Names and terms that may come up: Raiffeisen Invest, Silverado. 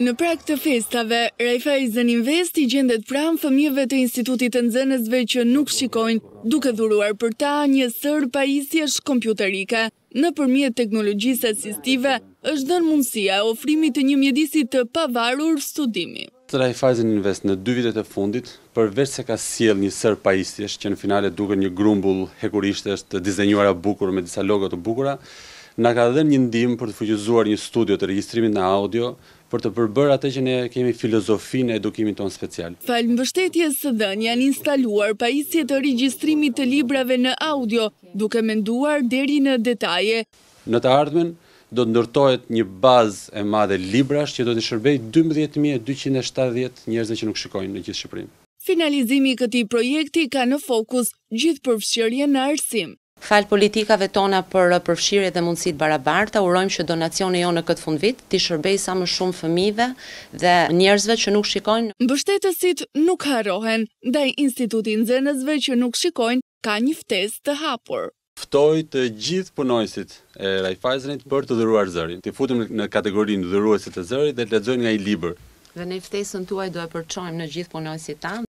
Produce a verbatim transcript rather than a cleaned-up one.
Në prag të festave, Raiffeisen Invest I gjendet pranë fëmijëve të Institutit të Nxënësve që nuk shikojnë, duke dhuruar për ta një sër pajisjesh kompjuterike. Nëpërmjet teknologjisë asistive, është dhënë mundësia e ofrimit të një mjedisi të pavarur studimi. Raiffeisen Invest në dy vitet e fundit, përveç se ka sjell një sër pajisjesh që në finale duken një grumbull hekurishtesh të dizenjuara bukur me disa logo të bukura, na ka dhënë një ndihmë për të fuqizuar një studio të regjistrimit në audio. Për të përbërë atë që ne kemi filozofinë e edukimit tonë special. Fal mbështetjes së dhënë janë instaluar pajisje të regjistrimit të librave në audio, duke menduar deri në detaje. Në të ardhmen do të ndërtohet një bazë e madhe librash që do të shërbejë dymbëdhjetë mijë dyqind e shtatëdhjetë njerëzve që nuk shikojnë në gjithë Shqipërinë. Finalizimi I këtij projekti ka në fokus gjithëpërfshirjen në arsim. Fal politikave tona për përfshirje dhe mundësitë barabarta, urojmë që donacioni jonë në këtë fundvit t'i shërbejë sa më shumë fëmijëve dhe njerëzve që nuk shikojnë. Mbështetësit nuk harrohen, ndaj Institutit të Nxënësve që nuk shikojnë ka një ftesë të hapur. Ftoj të gjithë punonjësit e Raiffeisenit për të dhëruar zërin. T'i futim në kategorinë dhëruesit të zërit dhe të lexojnë nga I libër. Dhe ne ftesën tuaj do e përçojmë në gjithë punonjësit tanë.